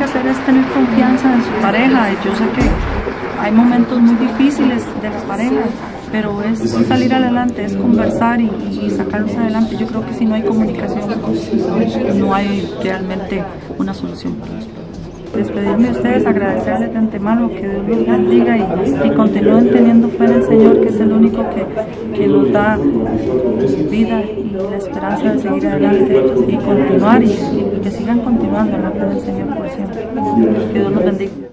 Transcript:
que hacer es tener confianza en su pareja. Yo sé que hay momentos muy difíciles de las parejas, pero es salir adelante, es conversar y sacarlos adelante. Yo creo que si no hay comunicación, no hay realmente una solución. Despedirme de ustedes, agradecerles de antemano, que Dios los bendiga y continúen teniendo fe en el Señor, que es el único que nos da vida y la esperanza de seguir adelante y continuar y que sigan continuando en la fe del Señor por siempre. Que Dios los bendiga.